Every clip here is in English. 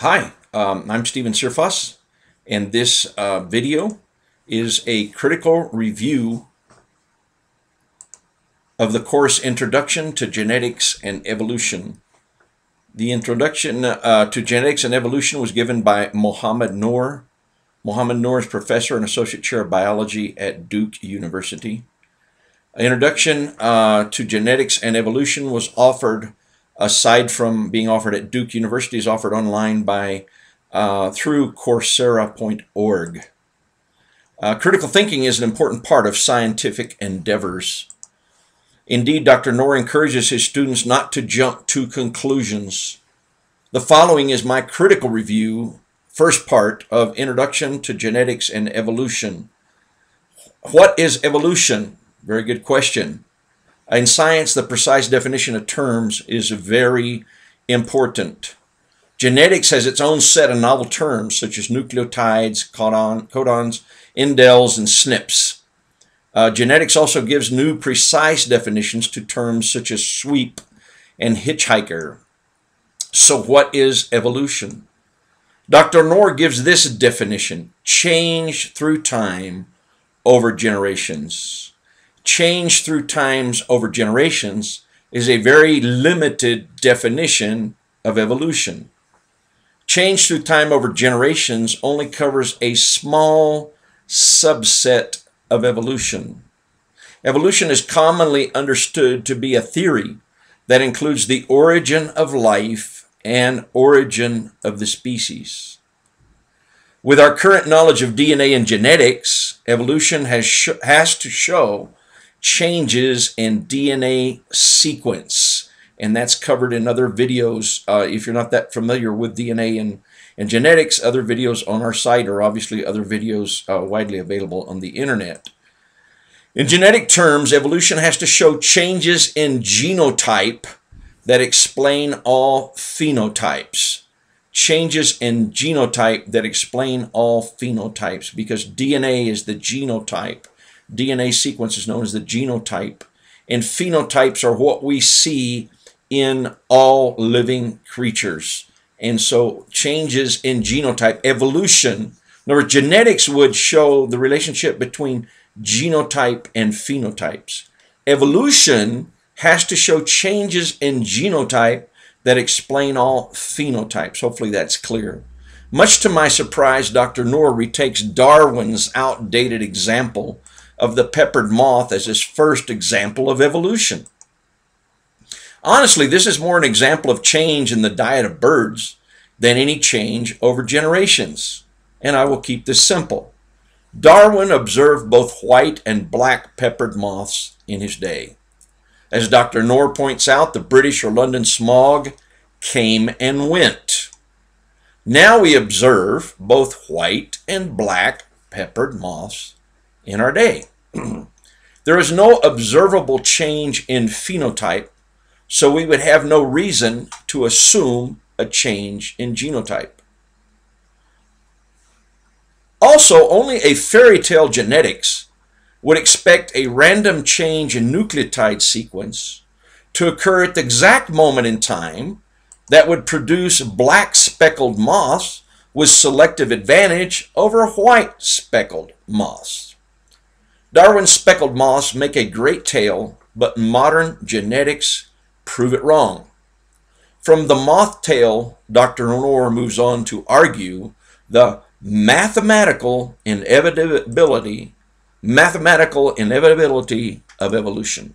Hi, I'm Stephen Searfoss, and this video is a critical review of the course Introduction to Genetics and Evolution. The introduction to Genetics and Evolution was given by Mohamed Noor. Mohamed Noor is professor and associate chair of biology at Duke University. An introduction to Genetics and Evolution was offered, aside from being offered at Duke University, is offered online by through Coursera.org. Critical thinking is an important part of scientific endeavors. Indeed, Dr. Noor encourages his students not to jump to conclusions. The following is my critical review, first part of Introduction to Genetics and Evolution. What is evolution? Very good question. In science, the precise definition of terms is very important. Genetics has its own set of novel terms, such as nucleotides, codons, indels, and SNPs. Genetics also gives new precise definitions to terms such as sweep and hitchhiker. So what is evolution? Dr. Noor gives this definition: change through time over generations. Change through times over generations is a very limited definition of evolution. Change through time over generations only covers a small subset of evolution. Evolution is commonly understood to be a theory that includes the origin of life and origin of the species. With our current knowledge of DNA and genetics, evolution has to show changes in DNA sequence, and that's covered in other videos. If you're not that familiar with DNA and genetics, other videos on our site, or obviously other videos widely available on the internet. In genetic terms, evolution has to show changes in genotype that explain all phenotypes. Changes in genotype that explain all phenotypes, because DNA is the genotype. DNA sequence is known as the genotype, and phenotypes are what we see in all living creatures. And so changes in genotype, evolution, in other words, genetics would show the relationship between genotype and phenotypes. Evolution has to show changes in genotype that explain all phenotypes. Hopefully that's clear. Much to my surprise, Dr. Noor retakes Darwin's outdated example of the peppered moth as his first example of evolution. Honestly, this is more an example of change in the diet of birds than any change over generations, and I will keep this simple. Darwin observed both white and black peppered moths in his day. As Dr. Noor points out, the British or London smog came and went. Now we observe both white and black peppered moths in our day. There is no observable change in phenotype, so we would have no reason to assume a change in genotype. Also, only a fairy tale genetics would expect a random change in nucleotide sequence to occur at the exact moment in time that would produce black speckled moths with selective advantage over white speckled moths. Darwin's speckled moths make a great tale, but modern genetics prove it wrong. From the moth tale, Dr. Noor moves on to argue the mathematical inevitability of evolution.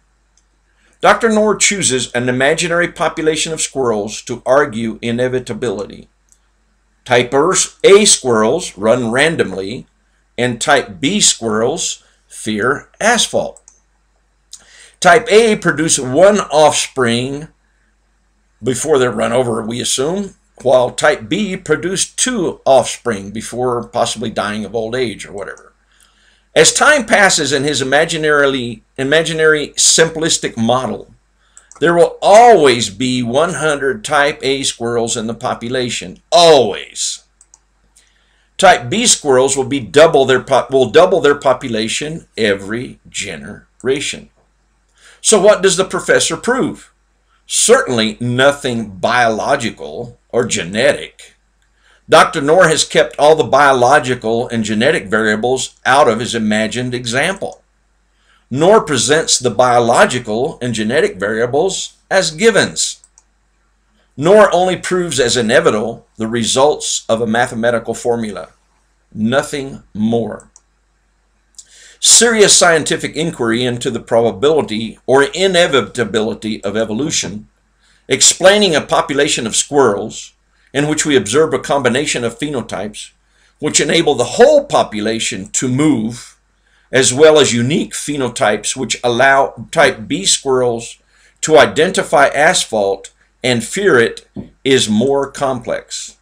Dr. Noor chooses an imaginary population of squirrels to argue inevitability. Type A squirrels run randomly, and type B squirrels fear asphalt. Type A produce one offspring before they're run over, we assume, while type B produced two offspring before possibly dying of old age or whatever. As time passes in his imaginary simplistic model, there will always be 100 type A squirrels in the population, always. Type B squirrels will double their population every generation. So what does the professor prove? Certainly nothing biological or genetic. Dr. Noor has kept all the biological and genetic variables out of his imagined example. Noor presents the biological and genetic variables as givens. Noor only proves as inevitable the results of a mathematical formula, nothing more. Serious scientific inquiry into the probability or inevitability of evolution, explaining a population of squirrels in which we observe a combination of phenotypes which enable the whole population to move, as well as unique phenotypes which allow type B squirrels to identify asphalt and fear it, is more complex.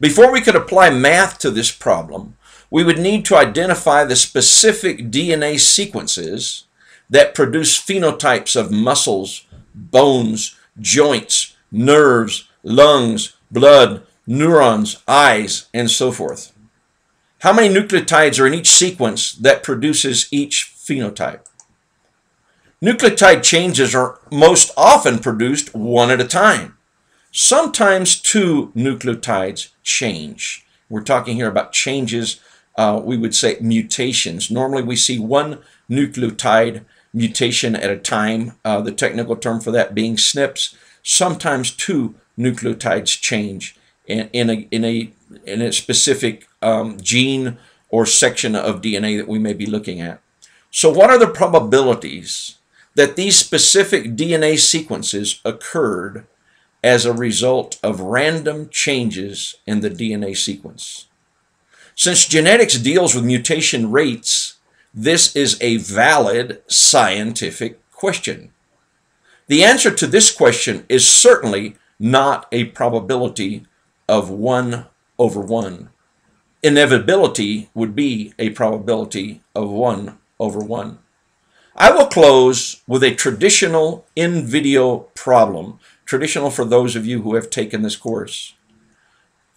Before we could apply math to this problem, we would need to identify the specific DNA sequences that produce phenotypes of muscles, bones, joints, nerves, lungs, blood, neurons, eyes, and so forth. How many nucleotides are in each sequence that produces each phenotype? Nucleotide changes are most often produced one at a time. Sometimes two nucleotides change. We're talking here about changes. We would say mutations. Normally we see one nucleotide mutation at a time, the technical term for that being SNPs. Sometimes two nucleotides change in a specific gene or section of DNA that we may be looking at. So what are the probabilities that these specific DNA sequences occurred as a result of random changes in the DNA sequence? Since genetics deals with mutation rates, this is a valid scientific question. The answer to this question is certainly not a probability of 1/1. Inevitability would be a probability of 1/1. I will close with a traditional in-video problem, traditional for those of you who have taken this course.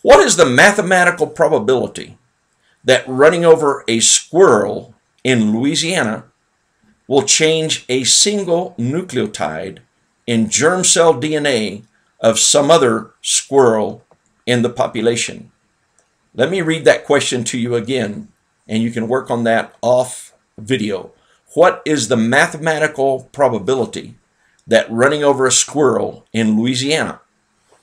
What is the mathematical probability that running over a squirrel in Louisiana will change a single nucleotide in germ cell DNA of some other squirrel in the population? Let me read that question to you again, and you can work on that off video. What is the mathematical probability that running over a squirrel in Louisiana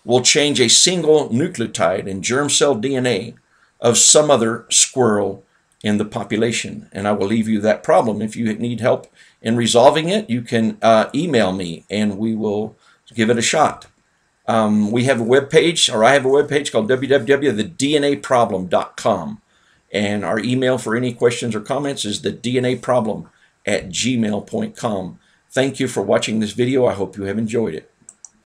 will change a single nucleotide in germ cell DNA of some other squirrel in the population? And I will leave you that problem. If you need help in resolving it, you can email me and we will give it a shot. We have a webpage, or I have a webpage called www.thednaproblem.com. And our email for any questions or comments is thednaproblem@gmail.com. Thank you for watching this video. I hope you have enjoyed it.